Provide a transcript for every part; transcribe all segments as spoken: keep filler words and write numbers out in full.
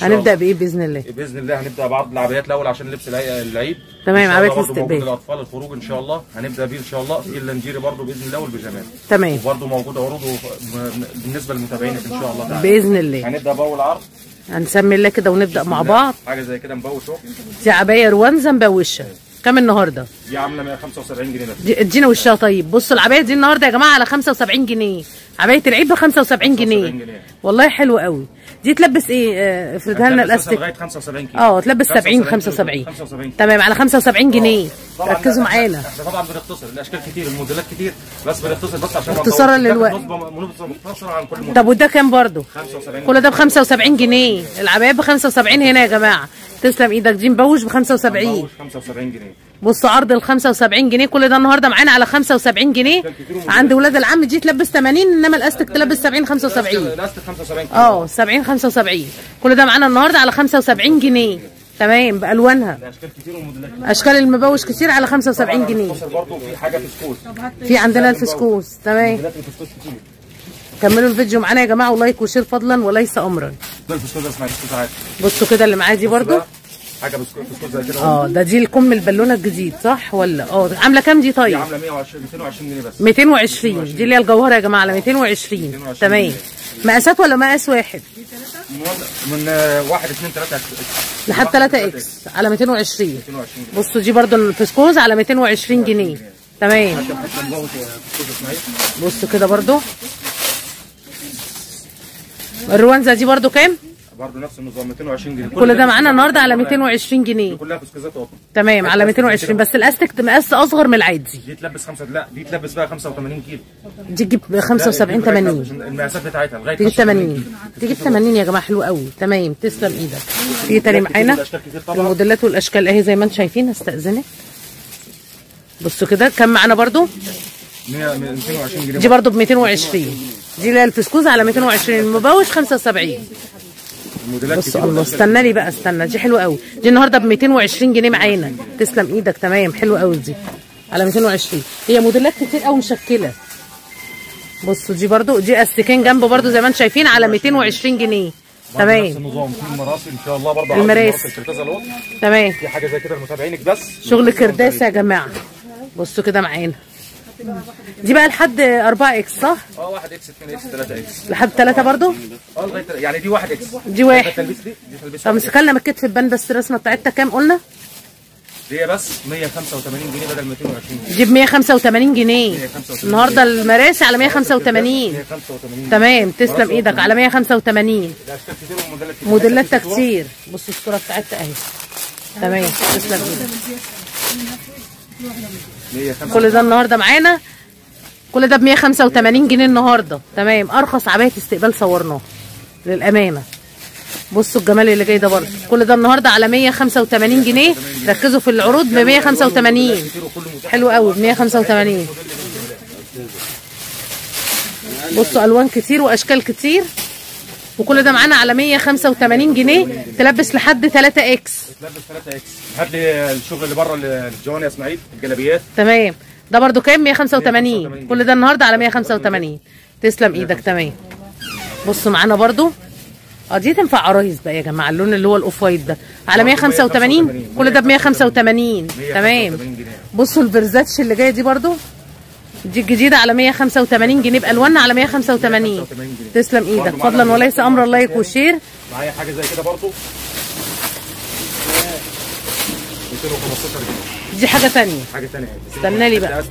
هنبدا بايه باذن الله؟ باذن الله هنبدا بعرض العبايات الاول عشان لبس العيد. تمام، عبايات الاستقبال للاطفال، الخروج ان شاء الله هنبدا بيه ان شاء الله، في اللانجيري برضه باذن الله والبيجامات. تمام، وبرضه موجود عروض بالنسبه للمتابعين ان شاء الله تعالى. باذن الله هنبدا باول عرض، هنسمي الله كده ونبدا مع بعض حاجه زي كده مبوش اهو. دي عبايه روانزه مبوشه، كام النهارده؟ دي عامله مية وخمسة وسبعين جنيه بس. ادينا وشها. طيب بصوا العبايه دي النهارده يا جماعه على خمسة وسبعين جنيه، عبايه العيد ب خمسة وسبعين جنيه، والله حلو قوي. دي تلبس ايه؟ آه افردها لنا الاستك. لغايه خمسة وسبعين كيلو. اه تلبس سبعين خمسة وسبعين. تمام، على خمسة وسبعين جنيه. ركزوا معانا. احنا طبعا بنختصر، الاشكال كتير، الموديلات كتير، بس بنختصر بس عشان اختصارا للوقت. مختصر عن كل موديل. طب وده كام برضه؟ خمسة وسبعين. كل ده ب خمسة وسبعين جنيه، العبايات ب خمسة وسبعين هنا يا جماعه. تسلم ايدك. دي مبوش ب خمسة وسبعين. مبوش خمسة وسبعين جنيه. بصوا عرض ال خمسة وسبعين جنيه، كل ده النهارده معانا على خمسة وسبعين جنيه. عند ولاد العم دي تلبس تمانين، انما الاستك تلبس سبعين خمسة وسبعين. الاستك خمسة وسبعين. اه سبعين خمسة وسبعين، كل ده معانا النهارده على خمسة وسبعين جنيه. تمام، بالوانها. اشكال كتير وموديلات كتير. اشكال المبوش كتير على خمسة وسبعين جنيه. برضه في حاجه فسكوس، في عندنا الفسكوس. تمام، كملوا الفيديو معانا يا جماعه، ولايك وشير فضلا وليس امرا. ده الفسكوس اسمها الفسكوس عادي. بصوا كده اللي معايا دي برضه حاجه بسكوت بسكوت زي كده. اه ده دي الكم البالونه الجديد صح ولا؟ اه عامله كام دي طيب؟ دي عامله مية وعشرين ميتين وعشرين جنيه بس. ميتين وعشرين دي اللي هي الجوهره يا جماعه على ميتين وعشرين. تمام، مقاسات ولا مقاس واحد؟ دي ثلاثه من واحد اتنين تلاته لحد تلاته اكس على ميتين وعشرين. ميتين وعشرين. بصوا دي برده الفسكوز على ميتين وعشرين جنيه. تمام، بصوا كده برده الروانزه دي برده كام؟ برضه نفس النظام ميتين وعشرين جنيه. كل ده معانا النهارده على ميتين وعشرين جنيه. كلها فسكوزات قطن. تمام، على ميتين وعشرين بس. الاستك مقاس اصغر من العادي. دي تلبس خمسة، لا دي تلبس بقى خمسة وتمانين كيلو. دي تجيب خمسة وسبعين تمانين. المقاسات بتاعتها لغايه تجيب تمانين. تجيب تمانين يا جماعه، حلو قوي. تمام، تسلم ايدك. في تاني معانا الموديلات والاشكال اهي زي ما انتم شايفين. هستأذنك. بصوا كده كم معانا برضه؟ ميتين وعشرين جنيه. دي برضه ب ميتين وعشرين. دي اللي هي الفسكوز على ميتين وعشرين، المبوش خمسة وسبعين. بص الله، استنى لي بقى، استنى. دي حلوه قوي، دي النهارده ب ميتين وعشرين جنيه معانا. تسلم ايدك. تمام، حلوه قوي، دي على ميتين وعشرين. هي موديلات كتير قوي مشكله. بصوا دي برده، دي استكين جنب برده زي ما انتم شايفين على ميتين وعشرين جنيه. تمام، نفس النظام في المراسي ان شاء الله برده. المراسي الكرتاسه اهو. تمام، في حاجه زي كده لمتابعينك بس، شغل كرداسه يا جماعه. بصوا كده معانا، دي بقى لحد أربعة اكس صح؟ اه واحد اكس اتنين اكس تلاتة اكس لحد تلاتة برضه؟ اه لغايه يعني دي واحد اكس. دي واحد. طب امسكها لنا من الكتف البان بس، الرسمه بتاعتها كام قلنا؟ دي بس مية وخمسة وتمانين جنيه بدل ميتين وعشرين جنيه. دي ب مية وخمسة وتمانين جنيه. النهارده المراسي على مية وخمسة وتمانين. تمام، تسلم ايدك. على مية وخمسة وتمانين. موديلاتها كتير. بصوا الصوره بتاعتها اهي. تمام، تسلم ايدك. كل ده النهارده معانا، كل ده ب مية وخمسة وتمانين جنيه النهارده. تمام، ارخص عبايه استقبال صورناها للامانه. بصوا الجمال اللي جاي ده برده، كل ده النهارده على مية وخمسة وتمانين جنيه. ركزوا في العروض ب مية وخمسة وتمانين. حلو قوي ب مية وخمسة وتمانين. بصوا الوان كتير واشكال كتير، وكل ده معانا على مية وخمسة وتمانين جنيه. تلبس لحد تلاتة اكس. تلبس تلاتة اكس. هات لي الشغل اللي بره للجواني يا اسماعيل، الجلابيات. تمام، ده برده كام؟ مية وخمسة وتمانين. كل ده النهارده على مية وخمسة وتمانين. تسلم ايدك. تمام، بصوا معانا برده. اه دي تنفع عرايس بقى يا جماعه، اللون اللي هو الاوف وايت ده على مية وخمسة وتمانين. كل ده ب مية وخمسة وتمانين. تمام، بصوا الفيرزاتش اللي جايه دي برده، دي الجديده على مية وخمسة وتمانين جنيه بالواننا على مية وخمسة وتمانين. تسلم ايدك. فضلا وليس امرا، لايك وشير. معايا حاجه زي كده برضو ميتين وخمستاشر جنيه. دي حاجه ثانيه، حاجه ثانيه. استنى لي بقى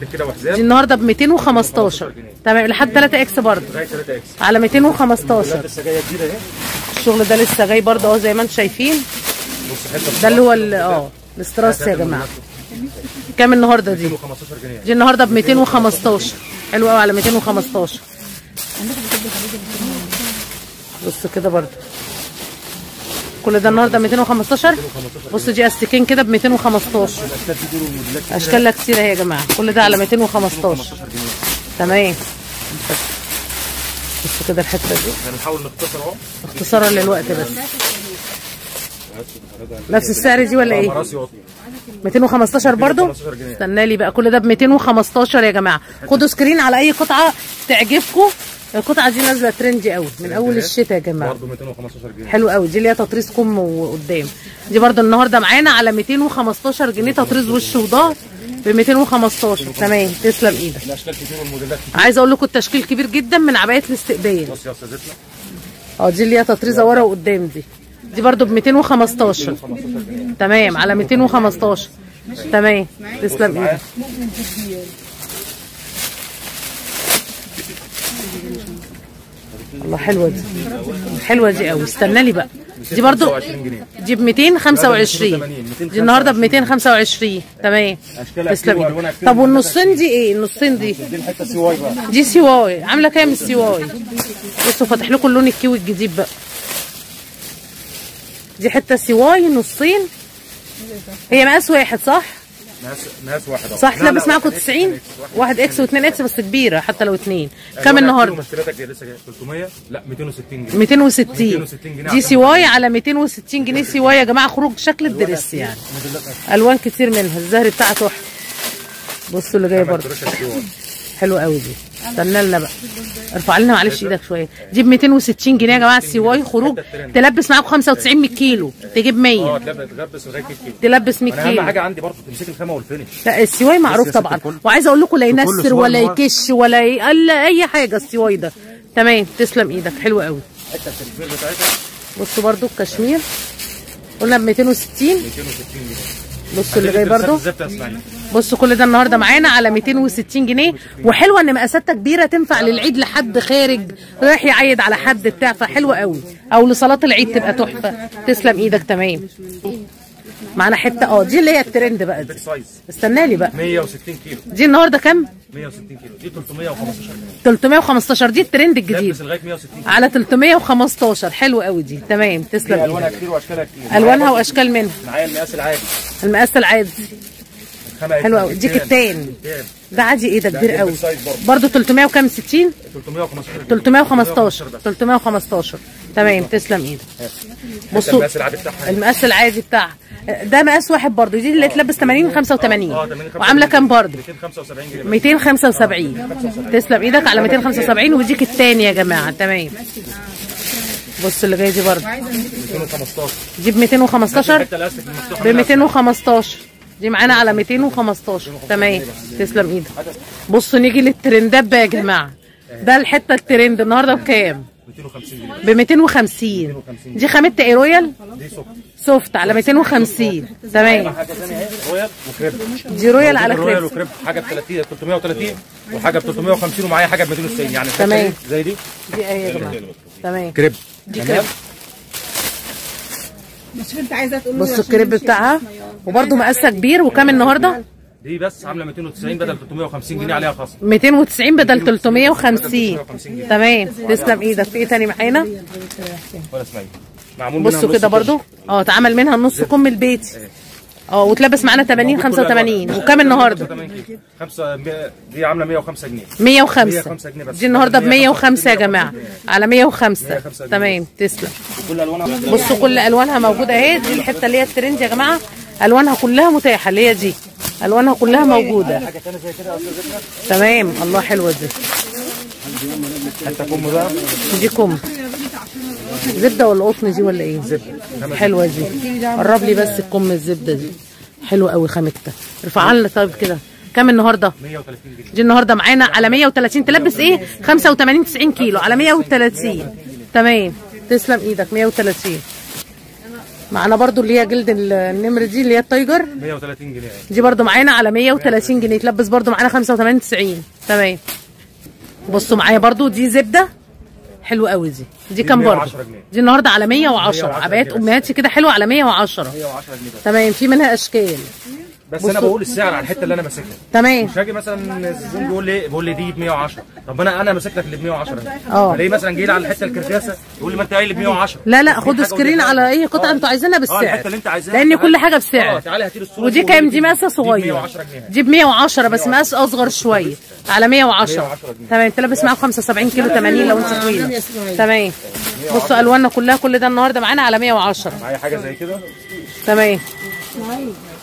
دي النهارده ب ميتين وخمستاشر. تمام، لحد تلاتة اكس برضو على ميتين وخمستاشر. لسه جايه جديده اهي، الشغل ده لسه جاي برضو اهو زي ما انتم شايفين. ده اللي هو اه الاستراس يا جماعه. كام النهارده دي؟ ميتين وخمستاشر جنيه. دي النهارده ب ميتين وخمستاشر. حلو قوي على ميتين وخمستاشر. بصوا كده برده، كل ده النهارده ميتين وخمستاشر. بصوا دي استكين كده ب ميتين وخمستاشر. اشكالها كتير اهي يا جماعه، كل ده على ميتين وخمستاشر. تمام، بصوا كده الحته دي هنحاول نختصر اهو اختصارا للوقت بس. نفس السعر دي ولا ايه؟ ميتين وخمستاشر برضه. استنى لي بقى، كل ده ب ميتين وخمستاشر يا جماعه. خدوا سكرين على اي قطعه تعجبكم القطعه دي نازله ترندي قوي من اول الشتاء يا جماعه، برده مئتين وخمستاشر جنيه حلو قوي. دي اللي هي تطريز كم وقدام، دي برده النهارده معانا على مئتين وخمستاشر جنيه تطريز وش وضهر ب مئتين وخمستاشر. تمام، تسلم ايدك. الاشكال كتير والموديلات كتير. عايزه اقول لكم التشكيل كبير جدا من عبايات الاستقبال. بصي يا استاذتنا اه دي اللي هي تطريزه ورا وقدام، دي دي برده ب مئتين وخمستاشر. تمام، على مئتين وخمستاشر. تمام، تسلم ايدك. الله حلوه دي، حلوه دي قوي. استنى لي بقى، دي برضو دي ب مئتين وخمسة وعشرين، دي النهارده ب مئتين وخمسة وعشرين. تمام، تسلم ايدك. طب والنصين دي ايه؟ النصين دي دي الحته سي واي بقى، دي سي واي. عامله كام السي واي؟ بصوا فاتح لكم اللون الكيوي الجديد بقى. دي حته سي واي نصين، هي مقاس واحد صح؟ مقاس واحد صح. تلبس معاكم تسعين، واحد اكس واثنين اكس بس كبيره حتى لو اثنين. كام النهارده؟ مشترياتك دي لسه ثلاثمية، لا مئتين وستين جنيه. مئتين وستين دي سي واي على مئتين وستين جنيه سي واي يا جماعه. خروج شكل الدرس يعني، الوان كتير منها. الزهري بتاعها تحفه، بصوا اللي جاي برده حلو قوي. دي استنى لنا بقى، ارفع لنا معلش ايدك شويه. دي ب مئتين وستين جنيه يا جماعه السي واي. خروج تلبس معاكم خمسة وتسعين من الكيلو، تجيب مية. اه تلبس لغايه الكيلو، تلبس مية كيلو. اهم حاجه عندي برضه تمسك الخامه والفينش. لا السي واي معروف طبعا، وعايزه اقول لكم لا ينسر ولا يكش ولا اي حاجه السي واي ده. تمام، تسلم ايدك. حلو قوي. حته التكفير بتاعتها بصوا برضه الكشمير، قلنا ب مئتين وستين. مئتين وستين جنيه. بصوا اللي جاي برضه. بصوا كل ده النهارده معانا على مئتين وستين جنيه. وحلوه ان مقاساتها كبيره، تنفع للعيد لحد خارج رايح يعيد على حد بتاع، فحلوه قوي. او لصلاه العيد تبقى تحفه. تسلم ايدك. تمام، معانا حته اه دي اللي هي الترند بقى. دي استنى لي بقى، مئة وستين كيلو. دي النهارده كام؟ مئة وستين كيلو. دي ثلاثمية وخمستاشر جنيه. ثلاثمية وخمستاشر دي الترند الجديد على ثلاثمية وخمستاشر. حلو قوي دي. تمام، تسلم. الوانها كتير واشكالها كتير، الوانها واشكال منها. معايا المقاس العادي، المقاس العادي حلو قوي. دي كتان، ده عادي. ايه ده كبير قوي برضه. ثلاثمية وكام؟ ستين. ثلاثمية وخمستاشر. ثلاثمية وخمستاشر. تمام، تسلم ايدك. بصوا المقاس العادي بتاعها، المقاس العادي بتاعها ده مقاس واحد برضه. دي اللي تلبس ثمانين خمسة وثمانين. وعامله كام برضه؟ مئتين وخمسة وسبعين جنيه. مئتين وخمسة وسبعين. تسلم ايدك على مئتين وخمسة وسبعين. وديك الثاني يا جماعه. تمام، بص اللي جاي دي برضه مئتين وخمستاشر. دي ب مئتين وخمستاشر. ب مئتين وخمستاشر. دي معانا على مئتين وخمستاشر. تمام، تسلم ايدك. بصوا نيجي للترندات بقى يا جماعه. ده الحته الترند النهارده بكام؟ ب مئتين وخمسين. دي خامة ايه؟ رويال سوفت على مئتين وخمسين. تمام، رويال وكريب. دي رويال على كريب. رويال وكريب حاجه ب ثلاثمية وتلاتين وحاجه ب ثلاثمية وخمسين ومعايا حاجه ب مئتين وتسعين يعني. تمام، زي دي دي ايه يا جماعه. تمام، كريب. دي كريب. بص الكريب بتاعها، وبرده مقاسها كبير. وكام النهارده؟ دي بس عامله مئتين وتسعين بدل ثلاثمية وخمسين جنيه، عليها خصم. مئتين وتسعين بدل ثلاثمية وخمسين. تمام، تسلم ايدك. في ايه تاني معانا؟ ولا اسمعي. معمول منها بصوا كده برضو اه اتعمل منها النص كم البيتي اه وتلبس معانا ثمانين خمسة وثمانين. وكام النهارده؟ خمسة دي عامله مئة وخمسة جنيه. مئة وخمسة جنيه بس. دي النهارده ب مئة وخمسة يا جماعه على مئة وخمسة. تمام، تسلم. بصوا كل الوانها موجوده اهي. دي الحته اللي هي الترند يا جماعه، الوانها كلها متاحه. اللي هي دي الوانها كلها موجوده. حاجه ثانيه زي كده. تمام، الله حلوه دي. حتى كم بقى. دي كم زبده ولا قطن دي ولا ايه؟ زبده حلوه دي. قرب لي بس الكم الزبده دي حلوه قوي خامتها. ارفعها لنا طيب كده. كام النهارده؟ مئة وتلاتين جنيه. دي النهارده معانا على مئة وتلاتين. تلبس ايه؟ خمسة وثمانين تسعين كيلو على مئة وتلاتين. تمام، تسلم ايدك. مئة وتلاتين. معانا برضو اللي هي جلد النمر دي اللي هي التايجر. مئة وتلاتين جنيه. دي برضو معانا على مئة وتلاتين جنيه. تلبس برضو معانا خمسة وثمانين تسعين. تمام، بصوا معايا برضو دي زبده حلوه قوي. دي دي كام برضو؟ دي النهارده على مئة وعشرة. عبايات امهاتي كده حلوه على مئة وعشرة. مئة وعشرة جنيه. تمام، في منها اشكال. بس انا بقول السعر على الحته اللي انا ماسكها. تمام، مش هاجي مثلا الزبون بيقول لي بيقول لي دي ب مئة وعشرة. طب انا انا ماسك لك اللي ب مئة وعشرة. اه ليه مثلا جاي لي على الحته الكركاسه يقول لي ما انت قايل ب مئة وعشرة؟ لا لا، خدوا سكرين على اي قطعه انتوا عايزينها بالسعر. الحته اللي انت عايزاها لان كل حاجه بسعر. اه تعالى هاتي لي الصوره. ودي كام؟ دي مقاسها صغير. دي ب مئة وعشرة بس مقاس اصغر شويه على مئة وعشرة. تمام، تلبس معاك خمسة وسبعين كيلو ثمانين لو انت طويله. تمام، بصوا الواننا كلها. كل ده النهارده معانا على مئة وعشرة. معايا حاجه زي كده. تمام،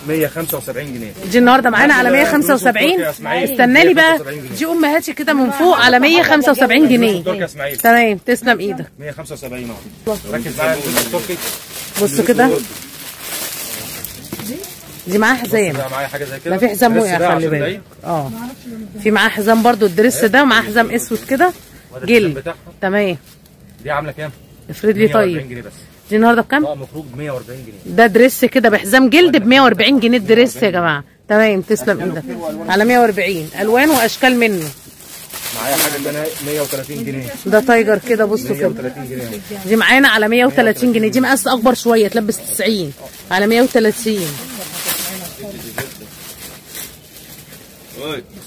مية وخمسة وسبعين جنيه. جي النهارده معانا على مية وخمسة وسبعين. استناني بقى جي امهاتي كده من فوق على مية وخمسة وسبعين جنيه. تمام تسلم ايدك. مية وخمسة وسبعين اهو. ركز معايا الفستق التركي. بصوا كده دي معاها حزام. معايا حاجه زي كده. لا في حزام وقع خلي بالك. اه في معاه حزام برده الدريس ده ومعاه حزام اسود كده جلد. تمام. دي عامله كام؟ افرد لي طيب. دي النهارده بكام؟ اه مخروج ب مية وأربعين جنيه. ده دريس كده بحزام جلد ب مية وأربعين جنيه الدريس يا جماعه. تمام تسلم ايدك. على مية وأربعين الوان واشكال منه. معايا حاجه ده مية وتلاتين جنيه. ده تايجر كده بصوا كده. مية وتلاتين جنيه. دي معانا على مية وتلاتين جنيه. دي مقاس اكبر شويه تلبس تسعين على مية وتلاتين.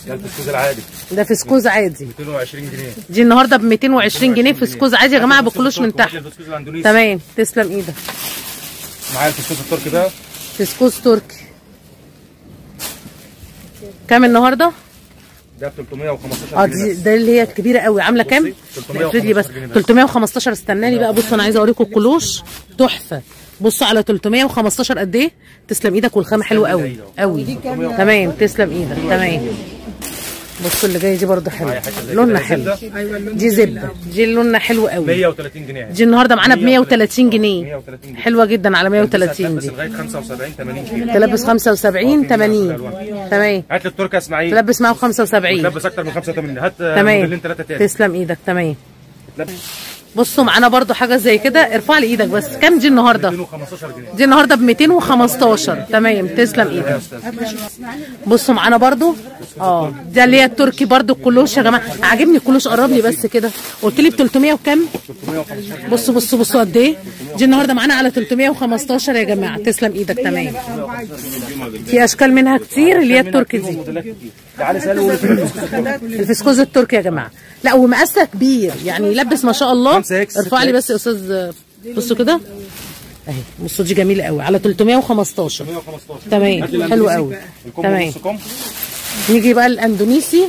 ده فسكوز العادي. ده فسكوز عادي. ميتين وعشرين جنيه. دي النهارده ب ميتين وعشرين جنيه فسكوز عادي يا جماعه بقلوش من تحت. تمام تسلم ايدك. معايا الفسكوز التركي بقى. فسكوز تركي. كام النهارده؟ ده تلتمية وخمستاشر جنيه. اه ده اللي هي الكبيره قوي عامله كام؟ افرد لي بس تلتمية وخمستاشر. استناني بقى بصوا انا عايزه اوريكم القلوش تحفه. بصوا على تلتمية وخمستاشر قد ايه؟ تسلم ايدك والخامه حلوه قوي قوي. تمام تسلم ايدك. تمام بصوا اللي جايه دي برده حلوه لونها حلو. دي زبده دي لونها حلو قوي. مية وتلاتين جنيه. دي النهارده معانا ب مية وتلاتين جنيه حلوه جدا على مية وتلاتين. دي لغايه خمسة وسبعين تمانين كيلو. تلبس خمسة وسبعين تمانين. تمام هات لي التركي اسماعيل. تلبس معاه خمسة وسبعين. تلبس اكتر من خمسة وتمانين. هات موديلين ثلاثه تاني. تسلم ايدك. تمام بصوا معانا برضو حاجه زي كده. ارفع لي ايدك بس. كام دي النهارده؟ ميتين وخمستاشر جنيه. دي النهارده ب ميتين وخمستاشر. تمام تسلم ايدك. بصوا معانا برضو اه ده اللي هي التركي برضو الكلوش يا جماعه. عاجبني الكلوش قرب لي بس كده. قلت لي ب تلتمية وكام؟ بصوا بصوا بصوا قد ايه؟ دي النهارده معانا على تلتمية وخمستاشر يا جماعه. تسلم ايدك. تمام في اشكال منها كتير اللي هي التركي دي. تعالى اساله الفسكوز التركي يا جماعه. لا ومقاسها كبير يعني يلبس ما شاء الله. ارفع لي بس يا استاذ. بصوا كده اهي. بصوا دي جميله قوي على تلتمية وخمستاشر. تمام حلو قوي. تمام نيجي بقى الاندونيسي.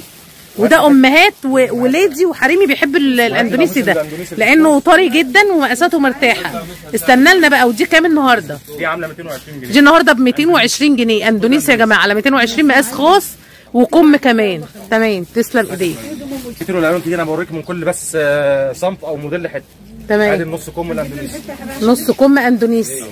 وده امهات وولادي وحريمي بيحب الاندونيسي ده لانه طري جدا ومقاساته مرتاحه. استنى لنا بقى. ودي كام النهارده؟ دي عامله ميتين وعشرين جنيه. دي النهارده ب ميتين وعشرين جنيه اندونيسي يا جماعه على ميتين وعشرين مقاس خاص وكم كمان. تمام تسلم ايديك. كتير الالوان كتير. انا بوريك من كل بس صنف او موديل حته. تمام ادي النص كم الاندونيسي. نص كم اندونيسي.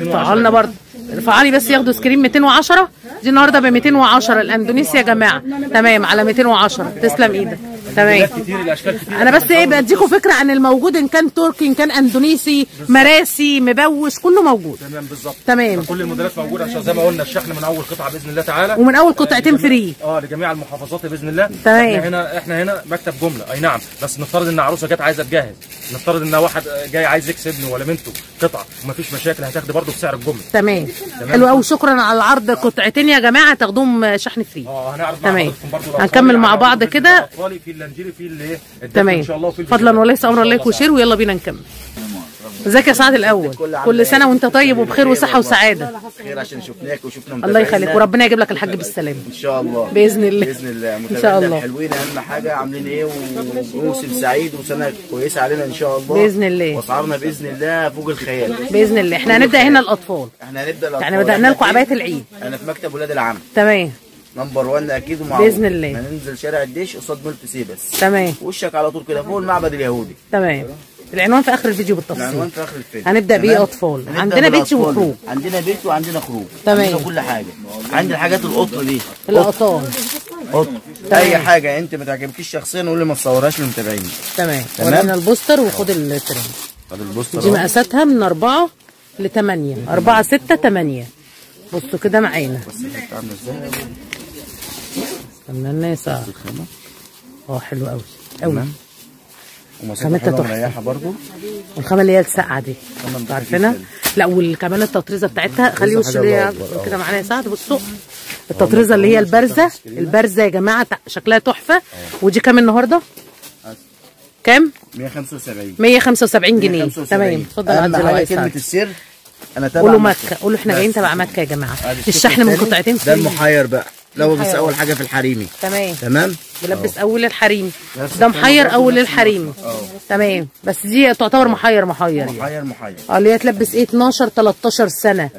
ارفعوا لنا برضه. ارفعوا لي بس ياخدوا سكرين. ميتين وعشرة. دي النهارده ب ميتين وعشرة الاندونيسي يا جماعه. تمام على ميتين وعشرة. تسلم ايدك. تمام انا بس ايه بديكم فكره عن الموجود ان كان تركي ان كان اندونيسي مراسي مبوش كله موجود. تمام بالظبط. تمام كل الموديلات موجوده عشان زي ما قلنا الشحن من اول قطعه باذن الله تعالى ومن اول قطعتين فري اه لجميع المحافظات باذن الله. تمام احنا هنا احنا هنا مكتب جمله اي نعم. بس نفترض ان عروسه جت عايزه تجهز. نفترض ان واحد جاي عايز يكسب ابنه ولا بنته قطعه ومفيش مشاكل هتاخدي برده بسعر الجمله. تمام حلو قوي. شكرا على العرض. قطعتين يا جماعه تاخدوهم شحن فري. اه هنعرض مع حضراتكم برده هنكمل مع بعض كده. في تمام فضلا وليس امرا لايك وشير. ويلا بينا نكمل. ازيك يا سعد الاول؟ كل سنه وانت طيب وبخير وصحه وسعاده. خير عشان شفناك وشفنا. الله يخليك وربنا يجيب لك الحج بالسلامه ان شاء الله. باذن الله باذن الله. متابعينا حلوين اهم حاجه عاملين ايه وموسم سعيد وسنه كويسه علينا ان شاء الله باذن الله. واسعارنا باذن الله فوق الخيال باذن الله. احنا هنبدا هنا الاطفال. احنا هنبدا الاطفال يعني بدانا لكم عبايه العيد. انا في مكتب ولاد العم. تمام نمبر واحد اكيد ومعروف باذن الله. هننزل شارع الدش قصاد مول سيبس. تمام وشك على طول كده فوق المعبد اليهودي. تمام العنوان في اخر الفيديو بالتفصيل. العنوان في اخر الفيديو. هنبدا بيه اطفال. عندنا بيت وخروج. عندنا بيت وعندنا خروج. تمام عندنا كل حاجه. عندنا حاجات القطن دي القطان قطن اي حاجه انت ما تعجبكيش شخصيا قول لي ما تصورهاش للمتابعين. تمام ورينا البوستر وخد الترند. خد البوستر دي مقاساتها من أربعة ل تمانية. أربعة ستة تمانية. بصوا كده معانا. استنى يا سعد. اه حلو قوي قوي. خامتها تحفه برضه. والخامه اللي هي الساقعه دي عارفينها؟ لا وكمان التطريزه بتاعتها خليه وش اللي كده معانا يا سعد. بصوا التطريزه اللي هي البارزه البارزه يا جماعه شكلها تحفه. ودي كام النهارده؟ كام؟ مية وخمسة وسبعين. مية وخمسة وسبعين جنيه. تمام اتفضل عندي كلمه السر. انا تابع قولوا مكه. قولوا احنا جايين تبع مكه يا جماعه. الشحن من قطعتين فري. ده المحير بقى لبس اول حاجه في الحريمي. تمام تمام بلبس اول الحريمي. ده محير اول الحريمي. تمام بس دي تعتبر محير محير محير محير اه اللي هي تلبس ايه اتناشر تلتاشر سنه.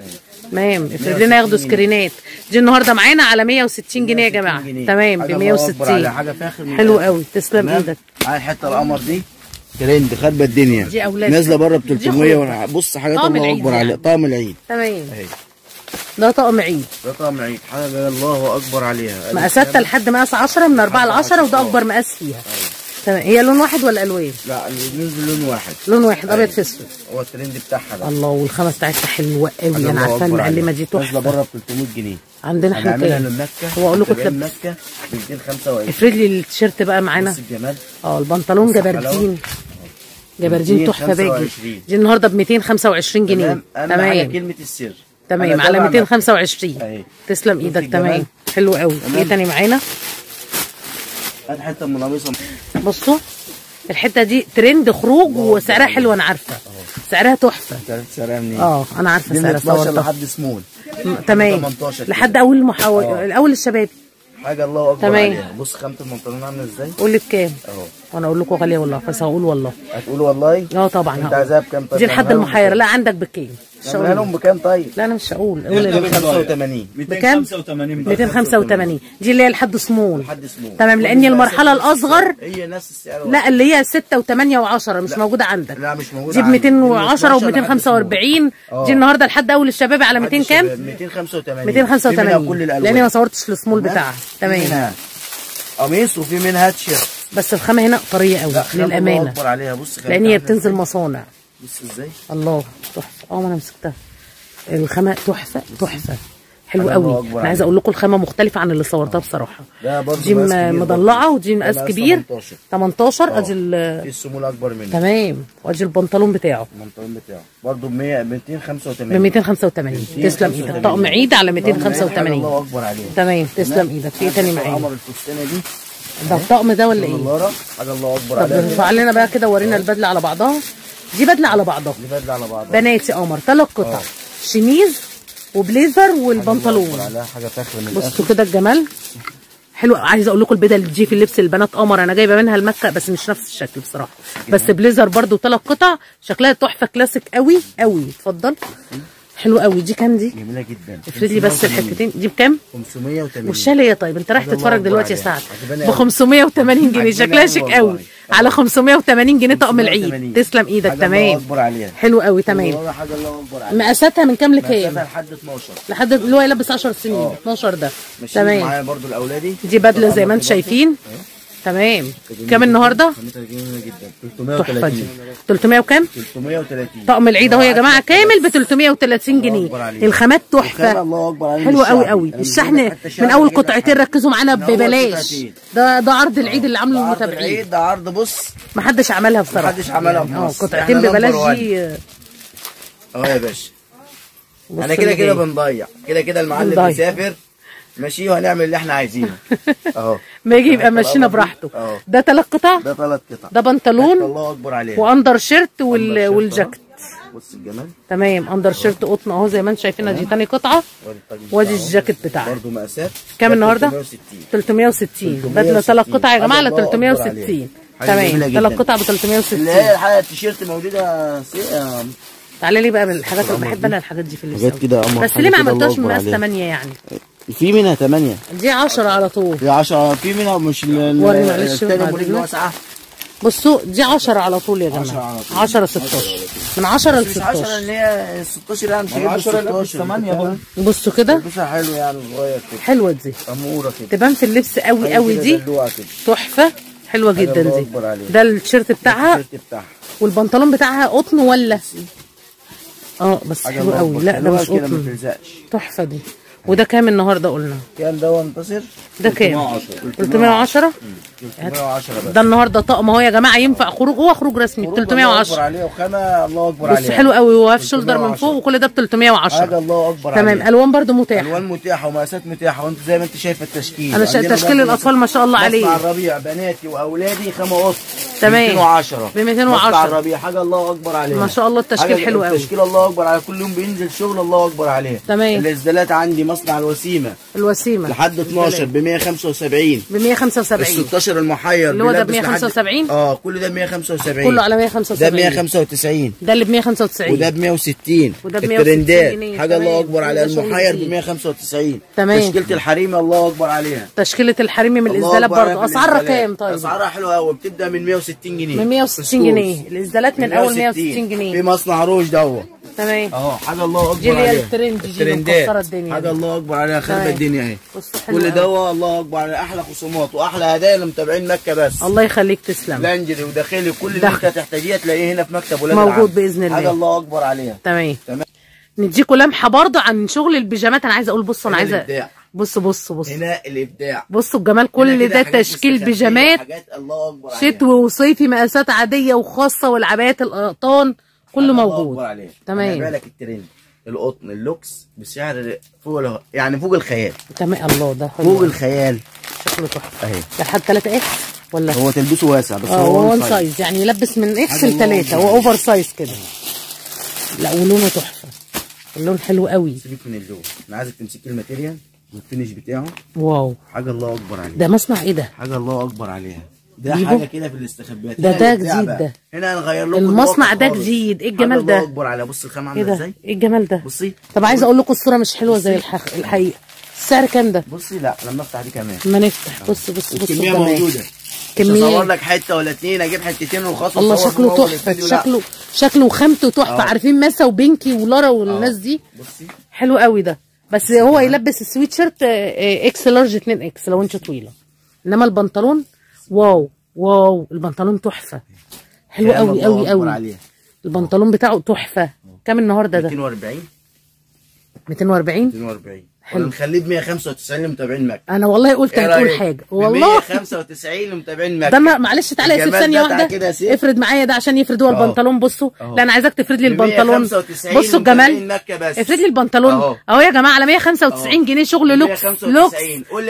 تمام. افرض لنا ياخدوا سكرينات دي النهارده معانا على مية وستين جنيه يا جماعه. تمام ب مية وستين. حلو قوي، تسلم ايدك. على حته القمر دي ترند خربة الدنيا، دي اولاد نازله بره ب تلتمية. وانا بص حاجات الله اكبر عليها، طقم العيد. تمام اهي، ده طقم عيد، ده طقم عيد حاجه الله اكبر عليها. مقاساتها لحد مقاس عشرة من أربعة لعشرة، وده اكبر مقاس فيها. تمام. هي لون واحد ولا الوان؟ لا بالنسبه لون واحد، لون واحد ابيض في اسود، هو الترند بتاعها ده. الله، والخامه بتاعتها حلوه قوي، انا عارفه المقلمه دي تحفه. نازله بره ب تلتمية جنيه، عندنا احنا كده مكه. هو اقول لكم كده مكه ب ميتين وخمسة وعشرين. افرد لي التيشيرت بقى معانا. بص الجمال. اه البنطلون جبردين، جبردين تحفه باجي دي النهارده ب ميتين وخمسة وعشرين جنيه. تمام. كلمه السر. تمام على ميتين وخمسة وعشرين. اهي تسلم ايدك. تمام حلو قوي. ايه تاني معانا؟ هات حته من القميصه. بصوا الحته دي ترند خروج وسعرها حلو، انا عارفه سعرها تحفه. انت عرفت سعرها منين؟ اه انا عارفه سعرها. صورتها لحد سمول. تمام لحد اول المحاول اول الشباب حاجه الله اكبر عليها. بص خامه البنطلون عامله ازاي. قول لي بكام اهو، وانا اقول لكم غاليه والله، بس هقول والله. هتقول والله؟ اه طبعا. انت عايزاها بكام؟ طيب دي لحد المحيره. لا عندك بكام؟ مش هقول لهم بكام. طيب لا انا مش هقول. قول ميتين وخمسة وتمانين. بكام؟ ميتين وخمسة وتمانين. دي اللي هي لحد سمول. لحد سمول. تمام، لان المرحله الاصغر هي نفس السعر. لا اللي هي ستة وتمانية وعشرة مش موجوده عندك. لا مش موجوده. دي ب ميتين وعشرة و245. دي النهارده لحد اول الشباب على ميتين كام؟ ميتين وخمسة وتمانين. ميتين وخمسة وتمانين لاني ما صورتش السمول بتاعها. تمام. قميص وفي منها تيشيرت، بس الخامه هنا طريه قوي للامانه. لان هي بتنزل مصانع. بص ازاي. الله تحفه. اه ما انا مسكتها. الخامه تحفه تحفه حلوه قوي. انا عايزه اقول لكم الخامه مختلفه عن اللي صورتها بصراحه. دي مضلعه ودي مقاس كبير تمنتاشر. ادي السمول اكبر منه. تمام. وادي البنطلون بتاعه. البنطلون بتاعه برده ب ميتين وخمسة وتمانين. ب ميتين وخمسة وتمانين. تسلم ايدك. طقم عيد على ميتين وخمسة وتمانين. الله اكبر عليها. تمام تسلم ايدك. في ايه تاني معايا؟ عمر الفستانه دي ده الطقم ده ولا ايه؟ حاجه الله اكبر عليها. طب ارفع لنا بقى كده وورينا البدله على بعضها. دي بدله على بعضها. دي بدله على بعضها بناتي قمر. ثلاث قطع شميز وبليزر والبنطلون. بصوا كده الجمال حلو. عايزه اقول لكم البدل دي في اللبس البنات قمر انا جايبه منها لمكه، بس مش نفس الشكل بصراحه. بس بليزر برده ثلاث قطع شكلها تحفه كلاسيك قوي قوي. اتفضل حلو قوي. دي كام دي؟ جميله جدا. افرد لي بس الحتتين. دي بكام؟ خمسمية وتمانين. وشاليه. طيب انت رايح تتفرج دلوقتي يا سعد ب خمسمية وتمانين جنيه. شكلها شيك قوي على خمسمية وتمانين جنيه طقم العيد. تسلم ايدك. تمام حلو قوي. تمام مقاساتها من كام لكام؟ مقاساتها لحد اتناشر، لحد اللي هو يلبس عشر سنين. اتناشر ده. تمام معايا برده الاولادي. دي بدله زي ما انتم شايفين. تمام كام النهارده؟ تلتمية وتلاتين. تلتمية وكام؟ تلتمية وتلاتين. طقم العيد اهو يا جماعه كامل ب تلتمية وتلاتين جنيه. الخامات تحفه حلوه قوي قوي. الشحن من اول قطعتين ركزوا معانا ببلاش. ده ده عرض العيد اللي عامله المتابعين. العيد ده عرض بص ما حدش عملها بصراحه. ما حدش عملها بصراحه. قطعتين ببلاش دي اهو يا باشا. انا كده كده بنضيع، كده كده المعلم بيسافر ماشي، وهنعمل اللي احنا عايزينه اهو. ما يجي يبقى ماشينا براحته. ده ثلاث قطع. ده ثلاث قطع. ده بنطلون الله اكبر عليه، واندر شيرت وال... والجاكيت. بص الجمال. تمام اندر شيرت قطن اهو زي ما انتم شايفينها. دي ثاني قطعه. وادي الجاكيت بتاعها برده مقاسات كام النهارده؟ تلتمية وستين. بدله ثلاث قطع يا جماعه على تلتمية وستين. تمام ثلاث قطع ب تلتمية وستين. لا الحقيقه التيشيرت موجوده. تعالى لي بقى بالحاجات اللي بحب انا الحاجات دي في اللبس. بس ليه ما عملتهاش مقاس تمانية يعني؟ في منها تمانية. دي عشرة على طول. دي عشرة في منها مش الثاني واسعة. بصوا دي عشرة على طول يا جماعة. عشرة ستاشر. من عشرة ل ستاشر. عشرة اللي هي ستاشر يعني. من عشرة ل تمانية. بصوا كده. لبسها حلو يعني صغير كده. حلوة دي. أمورة كده. تبان في اللبس قوي قوي. دي تحفة حلوة جدا دي. ده التيشيرت بتاعها. التيشيرت بتاعها. والبنطلون بتاعها قطن ولا؟ اه بس حلو قوي. لا ده مش قطن. تحفة دي. وده كام النهارده قلنا؟ كام ده منتصر؟ ده كام؟ تلتمية وعشرة. تلتمية وعشرة بس. ده النهارده طقم اهو يا جماعه ينفع خروج. هو خروج رسمي ب تلتمية وعشرة. الله اكبر عليه. وخامه الله اكبر عليه. بس حلو قوي. وهاف شولدر من فوق وكل ده ب تلتمية وعشرة. حاجه الله اكبر عليه. تمام الوان برده متاحه. الوان متاحه ومقاسات متاحه. وانت زي ما انت شايفه التشكيل. انا شايف تشكيل الاطفال ما شاء الله عليه. مع الربيع بناتي واولادي خامه قطن. تمام مئتين وعشرة ب مئتين وعشرة الربيع حاجه الله اكبر عليها ما شاء الله. التشكيل حلو قوي، التشكيل الله اكبر على كل يوم بينزل شغل الله اكبر عليه. تمام. الاسدالات عندي مصنع الوسيمه الوسيمه لحد اتناشر ب مئة وخمسة وسبعين ب مئة وخمسة وسبعين، ستاشر المحير اللي هو ده ب مئة وخمسة وسبعين. اه كل ده ب مئة وخمسة وسبعين، كله على مئة وخمسة وسبعين، ده ب مئة وخمسة وتسعين، ده اللي ب مئة وخمسة وتسعين، وده ب مئة وستين، وده ب مئة وستين. حاجه الله اكبر على المحير ب مئة وخمسة وتسعين. تمام. تشكيله الحريمه الله اكبر عليها، تشكيله الحريمه من الاسداله برضه. اسعارها كام؟ طيب اسعارها حلوه قوي، بتبدا من مئة وستين جنيه، من مئة وستين جنيه الاسدالات من اول مئة وستين جنيه في مصنع روج دوت. تمام اهو حاجه الله اكبر عليها. جيلي الترند جيلي مكسره الدنيا، حاجه الله اكبر عليها خربت الدنيا اهي. كل دوت الله اكبر على احلى خصومات واحلى هدايا لمتابعين مكه بس. الله يخليك تسلم. لانجري وداخلي كل اللي انت هتحتاجيه تلاقيه هنا في مكتب ولاد العم موجود باذن الله. حاجه الله اكبر عليها. تمام. نديكوا لمحه برضه عن شغل البيجامات. انا عايزه اقول بصوا، انا عايزه بص بص بص هنا الابداع. بصوا بجمال كل ده تشكيل بيجامات شتوي وصيفي، مقاسات عاديه وخاصه، والعبايات القطان كله موجود. تمام. انا بالك الترند القطن اللوكس بسعر فوق يعني فوق الخيال. تمام. الله ده فوق الخيال شكله تحفه اهي. لحد تلاتة اكس ولا هو تلبسه واسع بس هو وان سايز، يعني يلبس من اكس ل تلاتة، هو اوفر سايز كده. لا ولونه تحفه، اللون حلو قوي. سيبك من اللون، انا عايزك تمسكي الماتيريال والفينش بتاعه. واو حاجه الله اكبر عليها. ده مصنع ايه ده؟ حاجه الله اكبر عليها. ده حاجه كده في الاستخبات. ده ده جديد ده. هنا هنغير لكم المصنع ده جديد. ايه الجمال ده؟ الله اكبر عليها. بص الخامه عامله ازاي؟ ايه الجمال ده؟ بصي. طب عايزه اقول لكم الصوره مش حلوه زي الحق... الحقيقه. السعر كام ده؟ بصي لا لما افتح دي كمان. لما نفتح بص بص بص الكميه موجوده. كميه اصور لك حته ولا اتنين، اجيب حتتين وخلاص. الله شكله تحفه، شكله شكله وخامته تحفه. عارفين ماسه وبنكي ولارا والناس دي؟ بصي حلو قوي ده. بس هو يلبس السويت شيرت اكس لارج اتنين اكس لو انت طويله، انما البنطلون واو واو. البنطلون تحفه حلو قوي قوي قوي. البنطلون بتاعه تحفه. كام النهارده ده؟ مئتين واربعين مئتين واربعين مئتين واربعين حلو. نخليه ب مئة وخمسة وتسعين لمتابعين مكه. انا والله قلت هتقول حاجه والله. مئة وخمسة وتسعين لمتابعين مكه. ده معلش تعالى يا سيف ثانيه واحده افرد معايا ده عشان يفرد هو البنطلون. بصوا لا انا عايزاك تفرد لي البنطلون. بصوا الجمال. افرد لي البنطلون اهو يا جماعه على مئة وخمسة وتسعين جنيه شغل لوكس لوكس.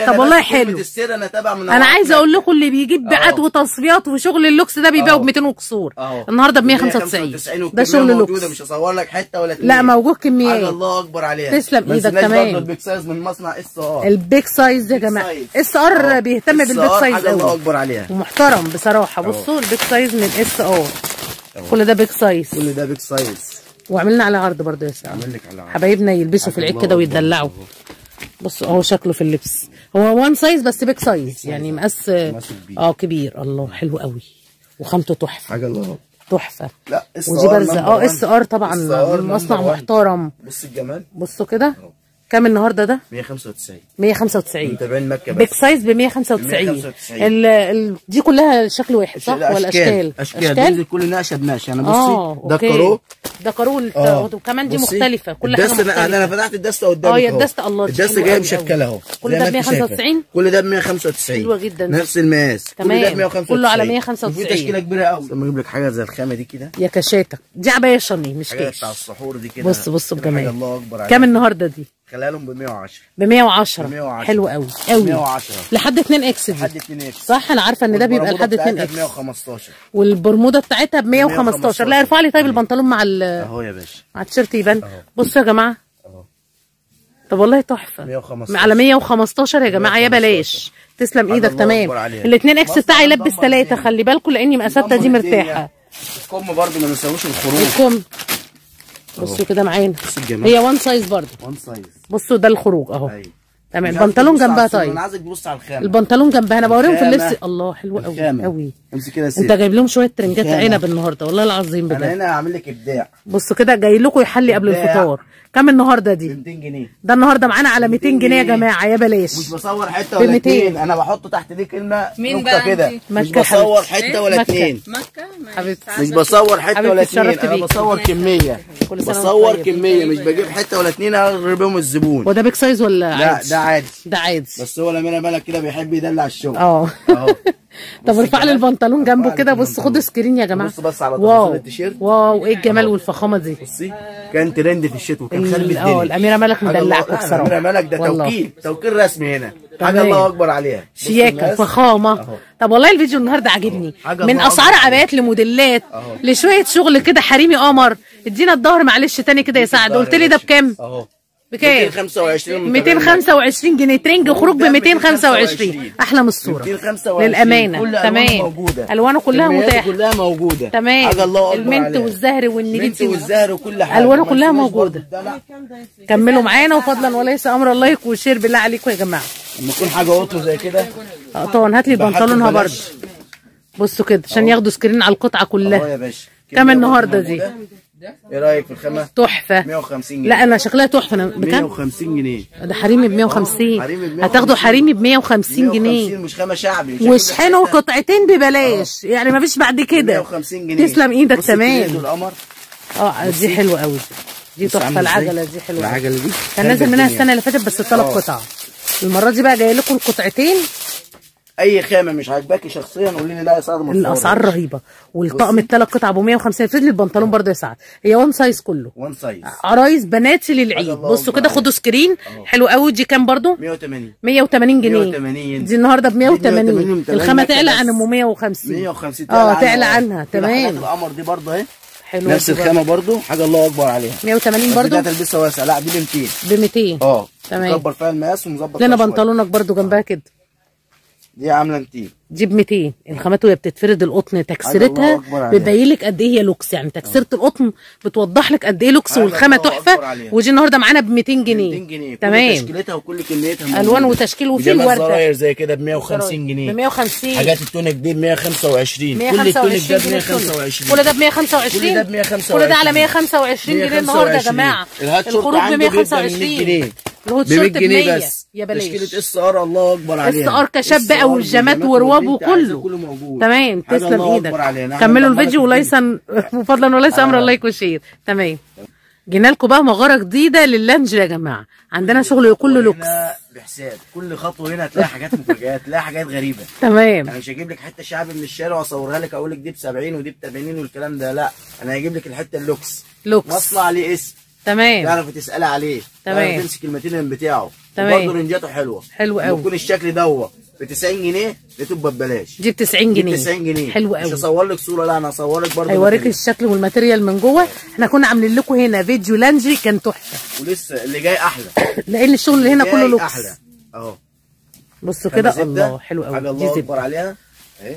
طب والله حلو. انا تابع من انا عايزه اقول لكم اللي بيجيب بيعات وتصفيات وشغل اللوكس ده بيبيعه ب مئتين وكسور. النهارده ب مئة وخمسة وتسعين ده شغل لوكس. مش هصور لك حته ولا لا موجود كميات. حاجه الله اكبر عليها. تسلم ايدك. تمام. من مصنع اس ار. البيج سايز يا جماعه. اس ار بيهتم بالبيج سايز قوي. الله اكبر عليها. ومحترم بصراحه. بصوا البيج سايز من اس ار. كل ده بيج سايز. كل ده بيج سايز. وعملنا على عرض برضه يا سعد. عامل لك على عرض. حبايبنا يلبسوا في العيد كده ويتدلعوا. بصوا اهو شكله في اللبس. هو وان سايز بس بيج سايز يعني مقاس اه كبير. الله حلو قوي. وخامته تحفه. حاجه الله تحفه. لا اس ار. ودي بارزه اه اس ار طبعا مصنع محترم. بص الجمال. بصوا كده. كام النهارده ده؟ مئة وخمسة وتسعين مئة وخمسة وتسعين متابعين مكه بس. بيج سايز ب مئة وخمسة وتسعين. دي كلها شكل واحد صح ولا اشكال؟ اشكال بتنزل كل نقشه بنقشه. انا بصي ده كارو ده كارو وكمان دي مختلفه. كل حاجه مختلفه. انا فاتحه الدسته قدامك. اه يا الدسته الله الدسته جايه مشكله اهو. كل ده ب مئة وخمسة وتسعين كل ده ب مئة وخمسة وتسعين حلوه جدا. نفس المقاس كل ده ب مئة وخمسة وتسعين كله على مئة وخمسة وتسعين. في تشكيله كبيره قوي. لما اجيب لك حاجه زي الخامه دي كده يا كشاتك دي عبايه شني مش كده بتاع السحور دي كده. بص بص بجمال. كام النهارده دي؟ خليها لهم ب مئة وعشرة ب مئة وعشرة حلو قوي قوي. مئة وعشرة لحد اتنين اكس دي. لحد اتنين اكس صح. انا عارفه ان ده بيبقى لحد اتنين اكس. مئة وخمستاشر والبرموده بتاعتها ب مئة وخمستاشر. لا ارفع لي طيب البنطلون مع ال اهو يا باشا مع التيشيرت يبان. بصوا يا جماعه اهو. طب والله تحفه. مئة وخمستاشر على مئة وخمستاشر يا جماعه يا بلاش. تسلم ايدك. تمام. الاتنين اكس بتاعي يلبس تلاتة. خلي بالكم لاني مقاساتها دي مرتاحه. الكم برده ما ننساوش الخروج. الكم بصوا كده معانا. هي وان سايز برضه. وان سايز. بصوا ده الخروج اهو. ايوه تمام. البنطلون جنبها. طيب انا عايزك تبص على الخامه. البنطلون جنبها. انا بوريهم في اللبس. الله حلو قوي قوي. امسك كده سيب. انت جايب لهم شويه ترنجات عنب النهارده والله العظيم بجد. انا هنا هعمل لك ابداع. بصوا كده جاي لكم يحلي قبل الفطار. كام النهارده دي؟ مئتين جنيه. ده النهارده معانا على مئتين جنيه يا جماعه يا بلاش. مش بصور حته ولا اتنين. انا بحطه تحت دي كلمه نقطه كده. مش بصور حته ولا اتنين. مكه حبيبتي. مش بصور حته ولا اتنين. انا بصور كميه. بصور كميه مش بجيب حته ولا اتنين اغرب بيهم الزبون. وده بيج سايز ولا عادي؟ لا ده عادي. ده عادي. بس هو لما انا بالك كده بيحب يدلع الشغل. اه. طب ارفع لي البنطلون جنبه كده. بص خد سكرين يا جماعه. بص بس على تفاصيل التيشيرت. واو ايه الجمال والفخامه دي. بصي كان ترند في الشتاء وكان خرب الدنيا. اه الاميره مالك مدلعكوا بصراحه. الاميره مالك ده توكيل توكيل رسمي هنا. حاجه الله اكبر عليها. شياكه فخامه. طب والله الفيديو النهارده عاجبني، من اسعار عبايات لموديلات لشويه شغل كده. حريمي قمر ادينا الظهر معلش تاني كده يا سعد. قلت لي ده بكام؟ بكام؟ مئتين وخمسة وعشرين. مئتين وخمسة وعشرين جنيه ترنج خروج ب مئتين وخمسة وعشرين. احلى من الصوره للامانه. تمام الوانه كلها متاحه كلها موجوده. تمام حاجه الله اكبر عليها. المنت والزهر والنبيتي والزهر وكل حاجه الوانه كلها موجوده. كملوا معانا وفضلا وليس امر الله يكون وشير بالله عليكم يا جماعه. لما تكون حاجه قطر زي كده اه طبعا. هات لي بنطلونها برده. بصوا كده عشان ياخدوا سكرين على القطعه كلها. اه يا باشا كام النهارده دي؟ ايه رايك في الخامه؟ تحفه. مئة وخمسين جنيه. لا انا شكلها تحفه. انا بكام؟ مئة وخمسين جنيه. ده حريمي ب مئة وخمسين. هتاخدوا حريمي ب مئة وخمسين جنيه. مش خامه شعبي وشحنوا قطعتين ببلاش. أوه. يعني ما فيش بعد كده. مئة وخمسين جنيه. تسلم ايدك. تمام اه دي حلوه قوي دي تحفه. العجله دي حلوه. العجله دي كان نازل منها السنه اللي فاتت بس الطلب قطعه. المره دي بقى جاي لكم القطعتين. اي خامه مش عاجباكي شخصيا قولي لي. لا اسعار مفروضه. الاسعار رهيبه. والطقم الثلاث قطع ب مئة وخمسين. افرد لي البنطلون برده يا سعد. هي وان سايز كله. وان سايز. عرايس بناتي للعيد. بصوا كده خدوا سكرين. أوه. حلو قوي. دي كام برده؟ مئة وثمانين. مئة وثمانين جنيه. مئة وثمانين. دي النهارده ب مئة وثمانين. الخامه تعلى عن ام مئة وخمسين. مئة وخمسين اه تعلى عنها. تمام. القمر دي برده اهي. حلو. نفس الخامه برده حاجه الله اكبر عليها. مئة وثمانين برده. دي هتلبسها واسعه. لا دي ب مئتين. ب مئتين. اه تمام. نكبر فيها المقاس ونظبط. لنا بنطلونك برده جنبها كده. دي عامله مئتين. دي ب مئتين. الخامات وهي بتتفرد القطن تكسيرتها بتبين لك قد ايه هي لوكس. يعني تكسيره القطن بتوضح لك قد ايه لوكس. والخامه تحفه. ودي النهارده معانا ب مئتين جنيه. مئتين جنيه. تمام. كل تشكيلتها وكل كميتها. الوان وتشكيل وفي الورده. زراير زي كده ب مئة وخمسين جنيه. ب مئة وخمسين. حاجات التونيك دي ب مئة وخمسة وعشرين. كل التونيك ده ب مئة وخمسة وعشرين. كل ده ب مئة وخمسة وعشرين. كل ده ب مئة وخمسة وعشرين. كل ده على مئة وخمسة وعشرين جنيه النهارده يا جماعه. الخروج ب مئة وخمسة وعشرين. ب مئة جنيه بس. يا بلاش. تشكيله اس ار الله اكبر عليها. اس ار كشاب بقى والجمات وروابه كله. كله موجود. تمام تسلم ايدك. كملوا الفيديو وليس فضلا وليس امر الله يكون شير. تمام. جينا لكم بقى مغاره جديده لللانج يا جماعه. عندنا شغل كله لوكس. بحساب كل خطوه هنا هتلاقي حاجات مفاجآت، تلاقي حاجات غريبه. تمام. انا مش هجيب لك حته شعبي من الشارع واصورها لك اقول لك دي ب سبعين ودي ب ثمانين والكلام ده، لا، انا هجيب لك الحته اللوكس. لوكس. مصنع عليه اسم. تمام. تعرف تسألي عليه. تمام. تمسك الماتيريال بتاعه. تمام. برضه رنجاته حلوه. حلو قوي. ويكون الشكل دوت ب تسعين جنيه بتبقى ببلاش. دي ب تسعين جنيه. تسعين جنيه. حلو قوي. مش هصور لك صوره، لا انا هصور لك برضه. هيوريك الشكل والماتيريال من جوه. احنا كنا عاملين لكم هنا فيديو لانجري كان تحفه. ولسه اللي جاي احلى. لان الشغل اللي هنا كله لوكس. احلى. اهو. بصوا كده الله حلو قوي. حاجه الله اكبر عليها.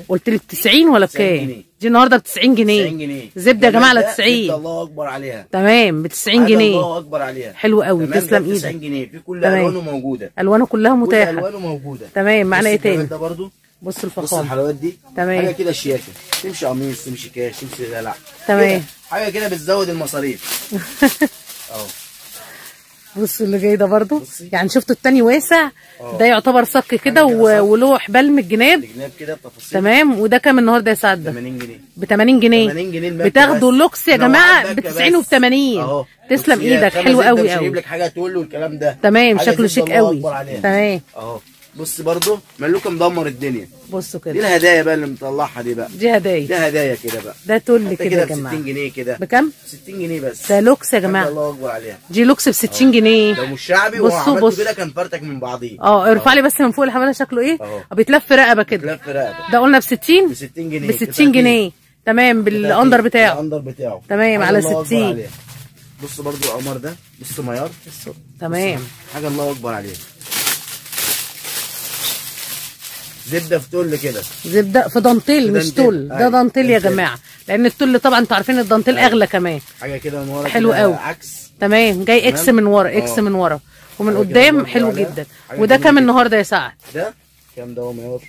قلت لي ب تسعين ولا بكام؟ دي النهارده ب تسعين جنيه. تسعين جنيه. زبده يا جماعه على تسعين. الله اكبر عليها. تمام ب تسعين جنيه. الله اكبر عليها. حلو قوي تسلم ايدك. تسعين جنيه في كل الوانه موجوده. الوانه كلها متاحه. كل الوانه موجوده. تمام معانا ايه تاني؟ ده برضو بص الفخامه. بص الحلويات دي. تمام. حاجه كده شياكه، تمشي قميص، تمشي كاش، تمشي دلع. تمام. حاجه كده بتزود المصاريف. اهو. بصوا اللي جاي ده برضه. يعني شفتوا التاني واسع. أوه. ده يعتبر صك كده وله حبال من الجناب. الجناب كده بتفاصيل. تمام. وده كام النهارده يا سعد؟ ب ثمانين جنيه. ب ثمانين جنيه. ثمانين جنيه بتاخدوا اللوكس يا جماعه ب تسعين وب ثمانين. اهو تسلم ايدك. حلو قوي قوي. مش لك حاجه تقول له الكلام ده. تمام شكله شيك قوي. تمام اهو. بص برضه ملوكه مدمر الدنيا. بصوا كده. دي الهدايا بقى اللي مطلعها دي بقى. دي هدايا. دي هدايا كده بقى. ده تول كده يا جماعه. ستين جنيه كده. بكام؟ ستين جنيه بس. ده لوكس يا جماعه. الله اكبر عليها. دي لوكس ب ستين جنيه. ده مش شعبي. بصوا بصوا كده كان فرتك من بعضيه. اه ارفع لي بس من فوق الحماله شكله ايه؟ اه بيتلف رقبه كده. بيتلف رقبه. ده قلنا ب ستين. ب ستين جنيه. ب ستين جنيه. تمام بالاندر بتاعه. بالاندر بتاعه. تمام على ستين. بص برضه القمر ده. بص ميار. تمام. حاجه الله اكبر عليها. زبده في تول كده. زبده في دانتيل مش تول. ده دانتيل يا جماعه لان التول طبعا انتوا عارفين الدانتيل اغلى كمان. حاجه كده من ورا حلو قوي عكس. تمام جاي اكس من ورا. اكس من ورا ومن قدام حلو جدا. وده كام النهارده يا سعد؟ ده كام؟ ده ميار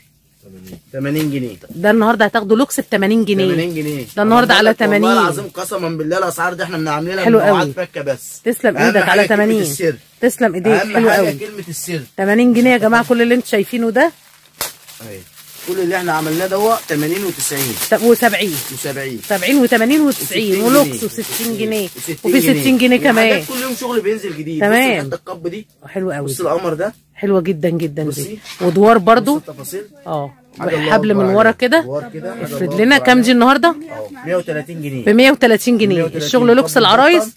ثمانين جنيه. ده النهارده هتاخدوا لوكس ب ثمانين جنيه. ثمانين جنيه. ده النهارده على ثمانين. والله العظيم قسما بالله الاسعار دي احنا بنعملها من قعد مكه بس. تسلم ايدك على ثمانين. تسلم ايديك. حلو قوي كلمه السر. ثمانين جنيه يا جماعه. كل اللي انتوا شايفينه ده أيه. كل اللي احنا عملناه دوت ثمانين وتسعين وسبعين وسبعين سبعين و80 و90 ولوكس و60 جنيه وفي ستين جنيه كمان. كل يوم شغل بينزل جديد. تمام. حتى القبه دي حلوه قوي. بص القمر ده حلوه جدا جدا دي. ودوار برضو. اه والحبل من ورا كده افرد لنا. كام دي النهارده؟ مية وتلاتين جنيه. ب مية وتلاتين جنيه الشغل لوكس العرايس.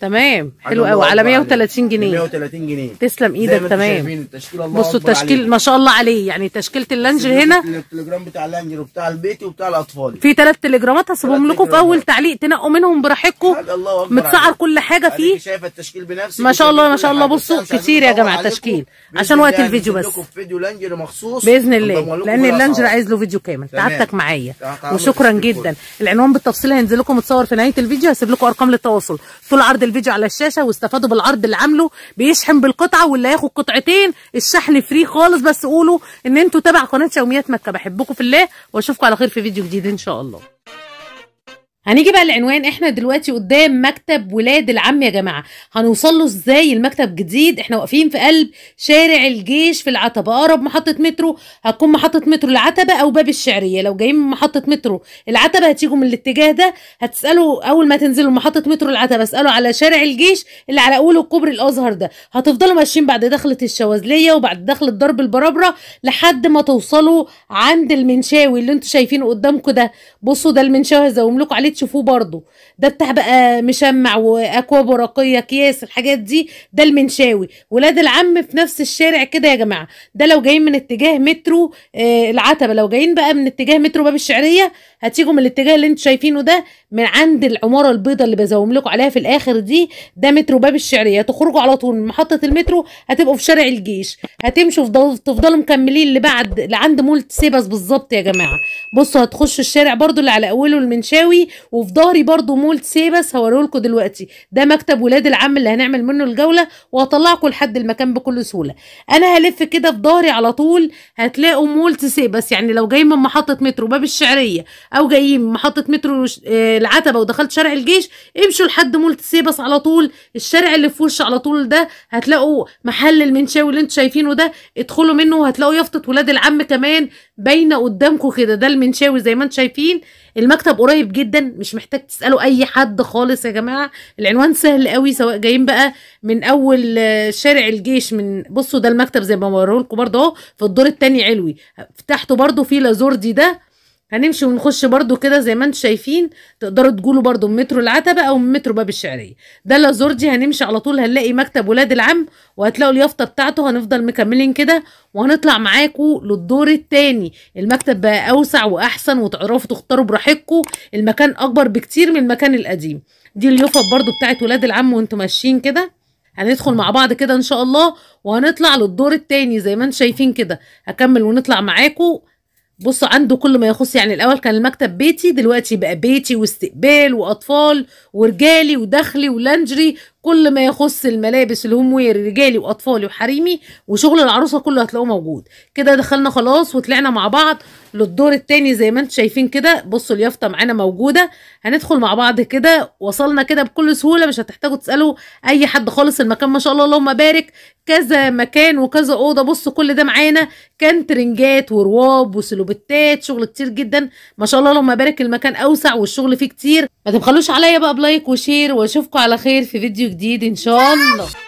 تمام حلو قوي. على مية وتلاتين جنيه. مية وتلاتين جنيه تسلم ايدك. تمام بصوا التشكيل ما شاء الله عليه، يعني تشكيله اللانجل هنا. التليجرام بتاع اللانجل وبتاع البيت وبتاع الاطفال، في ثلاث تليجرامات هسيبهم لكم في اول تعليق تنقوا منهم براحتكم. متسعر كل حاجه فيه. شايفه التشكيل بنفسك ما شاء الله ما شاء الله. بصوا كتير يا جماعه التشكيل عشان وقت الفيديو، بس فيديو لانجل مخصوص باذن الله، لان اللانجل عايز له فيديو كامل. تعبتك معايا وشكرا جدا. العنوان بالتفصيل هينزل لكم متصور في نهايه الفيديو، هسيب لكم ارقام للتواصل طول عرض الفيديو على الشاشه. واستفادوا بالعرض اللي عامله، بيشحن بالقطعه واللي هياخد قطعتين الشحن فري خالص. بس قولوا ان انتوا تبع قناه يوميات مكه. بحبكم في الله واشوفكم على خير في فيديو جديد ان شاء الله. هنيجي بقى العنوان. احنا دلوقتي قدام مكتب ولاد العم يا جماعه. هنوصل له ازاي؟ المكتب جديد، احنا واقفين في قلب شارع الجيش في العتبه اقرب محطه مترو. هتكون محطه مترو العتبه او باب الشعريه. لو جايين من محطه مترو العتبه هتيجوا من الاتجاه ده. هتسالوا اول ما تنزلوا محطه مترو العتبه اسالوا على شارع الجيش اللي على اوله كوبري الازهر ده. هتفضلوا ماشيين بعد دخله الشواذليه وبعد دخله درب البرابره لحد ما توصلوا عند المنشاوي اللي انتوا شايفينه قدامكم ده. بصوا ده المنشاوي هزوم لكم عليه تشوفوه برضو. ده بتاع بقى مشمع واكواب ورقيه اكياس الحاجات دي. ده المنشاوي. ولاد العم في نفس الشارع كده يا جماعه. ده لو جايين من اتجاه مترو آه العتبه. لو جايين بقى من اتجاه مترو باب الشعريه هتيجوا من الاتجاه اللي انتوا شايفينه ده من عند العماره البيضاء اللي بزوم لكم عليها في الاخر دي. ده مترو باب الشعريه. تخرجوا على طول من محطه المترو هتبقوا في شارع الجيش. هتمشوا تفضلوا مكملين لبعد لعند مول سيبس بالظبط يا جماعه. بصوا هتخشوا الشارع برضو اللي على اوله المنشاوي، وفي ظهري برضو مول سيبس هوريهولكوا دلوقتي. ده مكتب ولاد العم اللي هنعمل منه الجوله وهطلعكم لحد المكان بكل سهوله. انا هلف كده في ظهري على طول هتلاقوا مول سيبس. يعني لو جايين من محطه مترو باب الشعريه او جايين من محطه مترو العتبه ودخلت شارع الجيش امشوا لحد مول سيبس على طول. الشارع اللي في وش على طول ده هتلاقوا محل المنشاوي اللي انتوا شايفينه ده. ادخلوا منه وهتلاقوا يافطه ولاد العم كمان باينه قدامكم كده. ده المنشاوي زي ما انتوا شايفين. المكتب قريب جدا مش محتاج تسالوا اي حد خالص يا جماعه. العنوان سهل قوي سواء جايين بقى من اول شارع الجيش من. بصوا ده المكتب زي ما بوريهولكوا برده اهو في الدور الثاني علوي. تحته برده في لازوردي ده. هنمشي ونخش برده كده زي ما انتم شايفين. تقدروا تجولوا برده من مترو العتبه او من مترو باب الشعريه. ده لازوردي هنمشي على طول هنلاقي مكتب ولاد العم وهتلاقوا اليافطه بتاعته. هنفضل مكملين كده وهنطلع معاكم للدور الثاني. المكتب بقى اوسع واحسن وتعرفوا تختاروا براحتكم. المكان اكبر بكتير من المكان القديم. دي اليوفط برده بتاعت ولاد العم وانتم ماشيين كده. هندخل مع بعض كده ان شاء الله وهنطلع للدور الثاني زي ما انتم شايفين كده. هكمل ونطلع معاكم. بصوا عنده كل ما يخص. يعني الاول كان المكتب بيتي، دلوقتي بقى بيتي واستقبال واطفال ورجالي ودخلي ولانجري. كل ما يخص الملابس الهوم وير رجالي واطفالي وحريمي وشغل العروسه كله هتلاقوه موجود كده. دخلنا خلاص وطلعنا مع بعض للدور الثاني زي ما انتم شايفين كده. بصوا اليافطه معانا موجوده. هندخل مع بعض كده. وصلنا كده بكل سهوله مش هتحتاجوا تسالوا اي حد خالص. المكان ما شاء الله اللهم بارك كذا مكان وكذا اوضه. بصوا كل ده معانا. كان ترنجات ورواب وسلوبتات شغل كتير جدا ما شاء الله اللهم بارك. المكان اوسع والشغل فيه كتير. ما تبخلوش عليا بقى بلايك وشير واشوفكم على خير في فيديو جديد ان شاء الله.